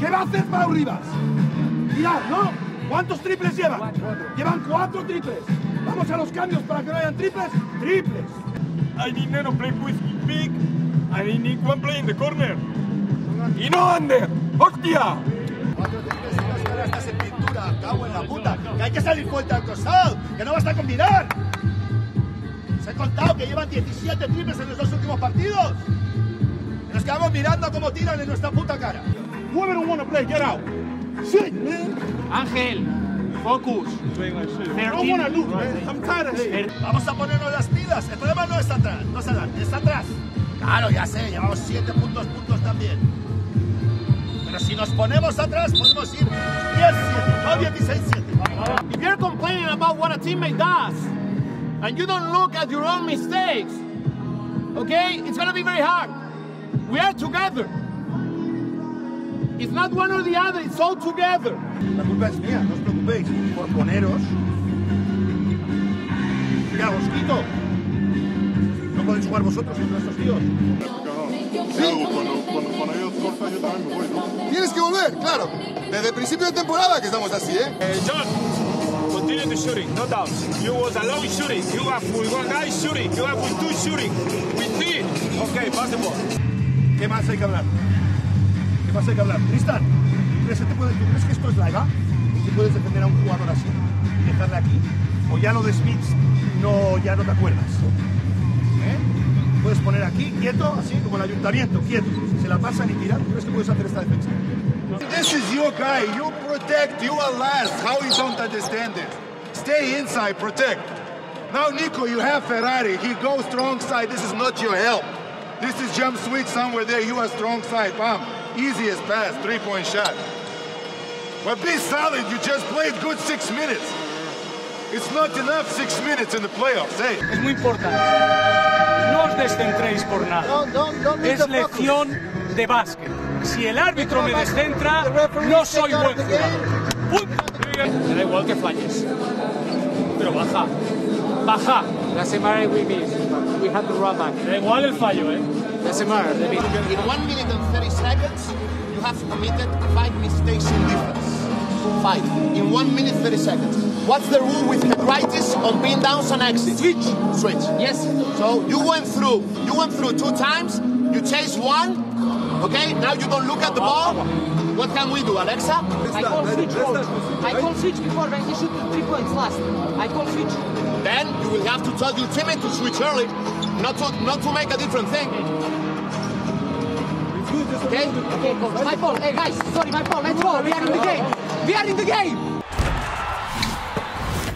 ¿Qué va a hacer para Uribas? Mirad, ¿no? ¿Cuántos triples llevan? 4. Llevan 4 triples. Vamos a los cambios para que no hayan triples. ¡Triples! I did not play with big. I need one play in the corner. ¡Y no, Ander! ¡Hostia! 4 triples y no se estás en pintura. ¡Cago en la puta! ¡Que hay que salir fuerte al cruzado! ¡Que no basta combinar! ¡Se he contado que llevan 17 triples en los 2 últimos partidos! ¡Y nos quedamos mirando cómo tiran en nuestra puta cara! Whoever don't want to play, get out! Shit, man! Ángel, focus. 13. I don't want to lose, man. I'm tired of it. Vamos a ponernos las pilas. El problema no es atrás, no es adelante, es atrás. Claro, ya sé, llevamos 7 puntos también. Pero si nos ponemos atrás, podemos ir 10-7, no 16-7. If you're complaining about what a teammate does, and you don't look at your own mistakes, okay, it's going to be very hard. We are together. It's not one or the other, it's all together. La culpa es mía, no os preocupéis por poneros. Ya, os quito. No podéis jugar vosotros contra estos tíos. Sí, cuando ellos cortan, yo también me voy, ¿no? Tienes que volver, claro. Desde el principio de temporada que estamos así, ¿eh? John, continue the shooting, no doubt. You was alone shooting. You have with 1 guy shooting. You have with 2 shooting. With 3. Ok, pase por. ¿Qué más hay que hablar? ¿Qué más hay que hablar? Tristan, ¿tú crees que esto es la EVA? ¿Tú puedes defender a un jugador así y dejarle aquí? ¿O ya lo de Smith ya no te acuerdas? ¿Eh? Puedes poner aquí, quieto, así como el ayuntamiento, quieto. Se la pasan y tiran. ¿Tú crees que puedes hacer esta defensa? This is your guy. You protect. You are last. How you don't understand it? Stay inside. Protect. Now, Nico, you have Ferrari. He goes strong side. This is not your help. This is jump switch somewhere there. You are strong side. Bam. Easiest pass, 3-point shot. But be solid, you just played good 6 minutes. It's not enough 6 minutes in the playoffs, hey. Es muy importante. No os descentréis por nada. Don't es lección focus. De básquet. Si el árbitro me descentra, no soy buen jugador. Me da igual que falles. Pero baja. Baja. La semana we missed. We had to run back. Da igual el fallo, eh. That's a matter. In 1 minute and 30 seconds, you have committed 5 mistakes in defense. 5. In 1 minute, 30 seconds. What's the rule with Petraitis on pin downs and exits? Switch. Yes. So you went through 2 times, you chased 1, okay? Now you don't look at the ball. What can we do, Alexa? I call switch. I call switch before when he shoot 3 points last. I call switch. Then you will have to tell your teammate to switch early, not to make a different thing. Okay? Okay, coach. My ball. Hey, guys. Sorry, my ball. Let's go. We are in the game. We are in the game.